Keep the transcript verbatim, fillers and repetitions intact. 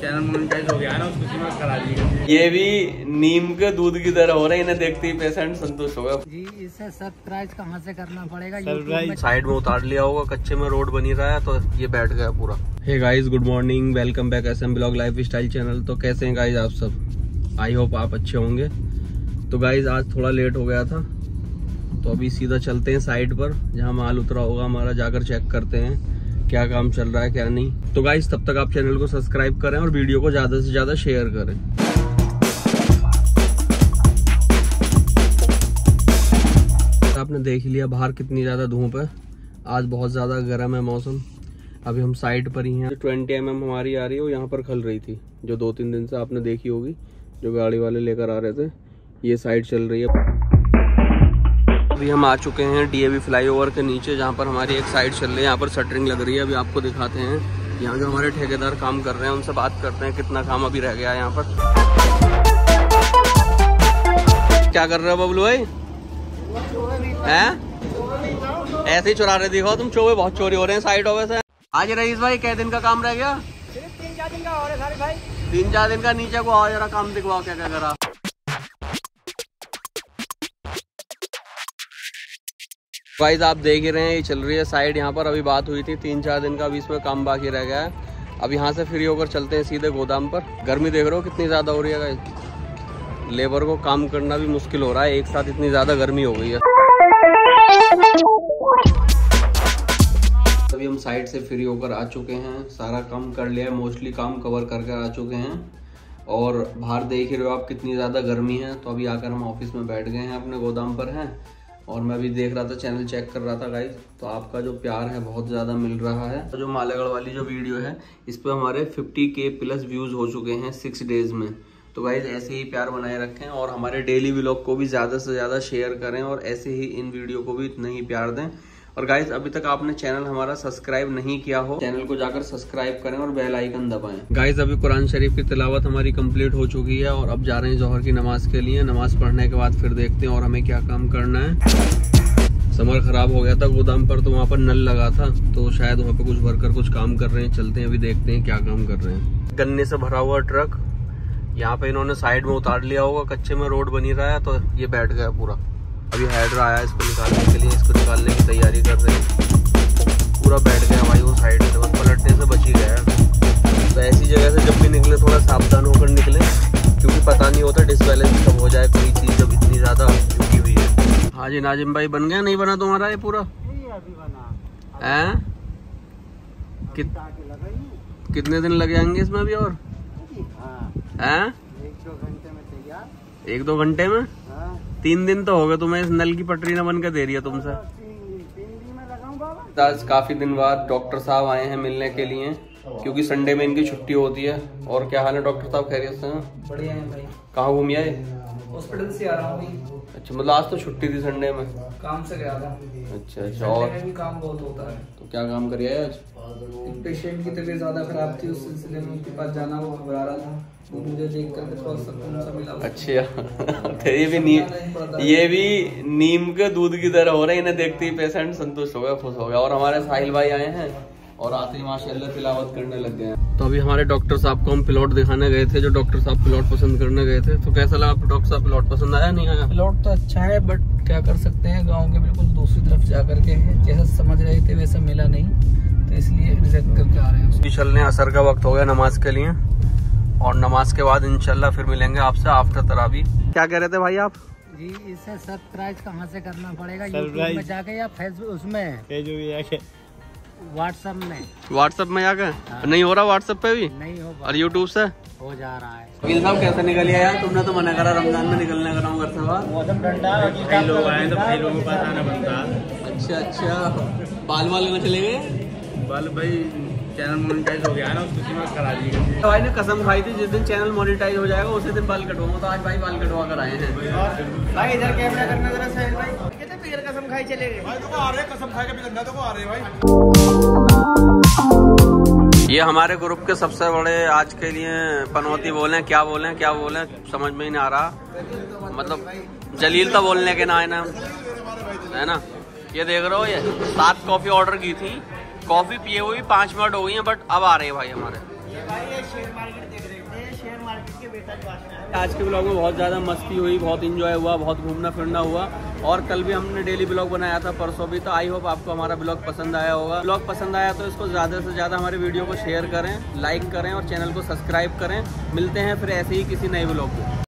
Channel monetise हो गया ना, उसको सीमा करा दीजिए। ये भी नीम के दूध की तरह हो रहे हैं, इन्हें देखते ही पेशेंट संतुष्ट होगा जी। इसे सरप्राइज कहाँ से करना पड़ेगा, यूट्यूब में साइड में उतार लिया होगा, कच्चे में रोड बनी रहा है तो ये बैठ गया पूरा। Hey guys, good morning, welcome back SM vlog lifestyle channel. तो कैसे हैं गाइस आप सब, आई होप आप अच्छे होंगे। तो गाइस आज थोड़ा लेट हो गया था, तो अभी सीधा चलते हैं साइड पर जहाँ माल उतरा होगा हमारा, जाकर चेक करते हैं क्या काम चल रहा है क्या नहीं। तो गाइस तब तक आप चैनल को सब्सक्राइब करें और वीडियो को ज्यादा से ज्यादा शेयर करें। आपने देख लिया बाहर कितनी ज्यादा धूप है, आज बहुत ज्यादा गर्म है मौसम। अभी हम साइड पर ही हैं, ट्वेंटी एम एम हमारी आ रही है, वो यहाँ पर खल रही थी जो दो तीन दिन से आपने देखी होगी, जो गाड़ी वाले लेकर आ रहे थे। ये साइड चल रही है। अभी हम आ चुके हैं डीएवी फ्लाईओवर के नीचे, जहाँ पर हमारी एक साइड चल रही है, यहाँ पर शटरिंग लग रही है। अभी आपको दिखाते हैं, यहाँ जो हमारे ठेकेदार काम कर रहे हैं उनसे बात करते हैं कितना काम अभी रह गया है यहाँ पर। क्या कर रहे हो बबलू भाई, हैं? ऐसे ही चुरा रहे, दिखाओ तुम चोवे, बहुत चोरी हो रहे हैं साइड ओवर से। आज रईस भाई कै दिन का काम रह गया? तीन चार दिन का और है सारे भाई, तीन चार दिन का। नीचे को आओ जरा, काम दिखवाओ क्या क्या करा। गाइस आप देख ही रहे हैं, ये चल रही है साइड, यहाँ पर अभी बात हुई थी तीन चार दिन का, अभी इसमें काम बाकी रह गया है। अब यहाँ से फ्री होकर चलते हैं सीधे गोदाम पर। गर्मी देख रहे हो कितनी ज़्यादा हो रही है गाइस, लेबर को काम करना भी मुश्किल हो रहा है, एक साथ इतनी ज़्यादा गर्मी हो गई है। अभी हम साइड से फ्री होकर आ चुके हैं, सारा काम कर लिया है, मोस्टली काम कवर करके आ चुके हैं। और बाहर देख ही रहे हो आप कितनी ज़्यादा गर्मी है, तो अभी आकर हम ऑफिस में बैठ गए हैं, अपने गोदाम पर हैं। और मैं भी देख रहा था, चैनल चेक कर रहा था गाइज, तो आपका जो प्यार है बहुत ज़्यादा मिल रहा है। जो मालागढ़ वाली जो वीडियो है इस पर हमारे फिफ्टी के प्लस व्यूज़ हो चुके हैं सिक्स डेज़ में। तो गाइज ऐसे ही प्यार बनाए रखें और हमारे डेली व्लॉग को भी ज़्यादा से ज़्यादा शेयर करें, और ऐसे ही इन वीडियो को भी इतना ही प्यार दें। और गाइज अभी तक आपने चैनल हमारा सब्सक्राइब नहीं किया हो, चैनल को जाकर सब्सक्राइब करें और बेल आइकन दबाएं। गाइज अभी कुरान शरीफ की तिलावत हमारी कंप्लीट हो चुकी है, और अब जा रहे हैं जोहर की नमाज के लिए। नमाज पढ़ने के बाद फिर देखते हैं और हमें क्या काम करना है। समर खराब हो गया था गोदाम पर, तो वहाँ पर नल लगा था, तो शायद वहाँ पर कुछ वर्कर कुछ काम कर रहे हैं। चलते हैं अभी, देखते हैं क्या काम कर रहे हैं। गन्ने से भरा हुआ ट्रक यहाँ पे इन्होंने साइड में उतार लिया होगा, कच्चे में रोड बनी रहा है तो ये बैठ गया पूरा। अभी हाइड्रा आया इसको निकालने के लिए, इसको निकालने की तैयारी कर रहे हैं। पूरा बैठ गया भाई वो साइड से, बस पलटने से बच ही गया। तो ऐसी जगह से जब भी निकले थोड़ा सावधान होकर निकले, क्योंकि पता नहीं होता डिसबैलेंस कब हो जाए कोई चीज़, जब इतनी ज़्यादा झुकी हुई है। हाँ जी नाजिम भाई, बन गया नहीं बना तुम्हारा ये पूरा? हैं कित... कितने दिन लग जाएंगे इसमें अभी और? हैं एक दो घंटे में? तीन दिन तो हो गए तुम्हें इस नल की पटरी न बनकर दे रही है तुमसे। आज काफी दिन बाद डॉक्टर साहब आए हैं मिलने के लिए, क्योंकि संडे में इनकी छुट्टी होती है। और क्या हाल है डॉक्टर साहब, खैरियत से हैं? बढ़िया हैं भाई। कहाँ घूम आए? हॉस्पिटल से आ रहा हूँ। अच्छा, मतलब आज तो छुट्टी थी संडे में? काम से गया था। अच्छा अच्छा, और काम बहुत होता है। तो क्या काम करिए आज? पेशेंट की तबीयत ज्यादा खराब थी, उस सिलसिले में उनके पास जाना, वो घबरा रहा था, वो मुझे देख कर थोड़ा सुकून सा मिला। अच्छा, ये भी नीम ये भी नीम के दूध की तरह हो रहे हैं, इन्हें देखते ही पेशेंट संतुष्ट हो गया, खुश हो गया। और हमारे साहिल भाई आए हैं और आते ही माशाल्लाह तिलावत करने लग गए हैं। तो अभी हमारे डॉक्टर साहब को हम प्लॉट दिखाने गए थे, जो डॉक्टर साहब प्लॉट पसंद करने गए थे। तो कैसा लगा आपको डॉक्टर साहब, प्लॉट पसंद आया नहीं आया? प्लॉट तो अच्छा है, बट क्या कर सकते हैं, गाँव के बिल्कुल दूसरी तरफ जा करके जैसा समझ रहे थे वैसा मिला नहीं, तो इसलिए रिजेक्ट करके आ रहे हैं। उसकी चलने असर का वक्त हो गया नमाज के लिए, और नमाज के बाद इंशाल्लाह फिर मिलेंगे आपसे आफ्टर तरावी। क्या कह रहे थे भाई आप जी? इसे सरप्राइज कहाँ से करना पड़ेगा, यूट्यूब में जाके या फेसबुक उसमें व्हाट्सएप में? व्हाट्सएप में जाके? हाँ। नहीं हो रहा व्हाट्सएप पे भी नहीं हो, और यूट्यूब से हो जा रहा है। वकील साहब कैसे निकल यार, तुमने तो मना करा रमजान में निकलने का, घर से बाहर लोग आए तो भाई लोगों के पास आना बनता। अच्छा अच्छा, बाल वाले में चले गए? बाल भाई चैनल मोनेटाइज हो गया ना, उसको सीमा करा दीजिए। भाई ने कसम खाई थी जिस दिन चैनल मोनेटाइज हो जाएगा उसी दिन बाल कटवाऊंगा, तो आज भाई बाल कटवा कर आए हैं। भाई इधर कैमरा करना जरा सही भाई, कहते फिर कसम खाई चले गए भाई, देखो आ रहे कसम खा के भी गंदा देखो आ रहे भाई। ये हमारे ग्रुप के सबसे बड़े आज के लिए पनौती बोले, क्या बोले क्या बोले समझ में ही नहीं आ रहा, मतलब जलील तो बोलने के ना है ना, है ना? ये देख रहे हो, ये सात कॉफी ऑर्डर की थी, कॉफी पिए हुए पाँच मिनट हो गई है, बट अब आ रहे हैं भाई हमारे। आज के ब्लॉग में बहुत ज़्यादा मस्ती हुई, बहुत इंजॉय हुआ, बहुत घूमना फिरना हुआ। और कल भी हमने डेली ब्लॉग बनाया था, परसों भी। तो आई होप आपको हमारा ब्लॉग पसंद आया होगा। ब्लॉग पसंद आया तो इसको ज़्यादा से ज़्यादा हमारे वीडियो को शेयर करें, लाइक करें और चैनल को सब्सक्राइब करें। मिलते हैं फिर ऐसे ही किसी नए ब्लॉग में।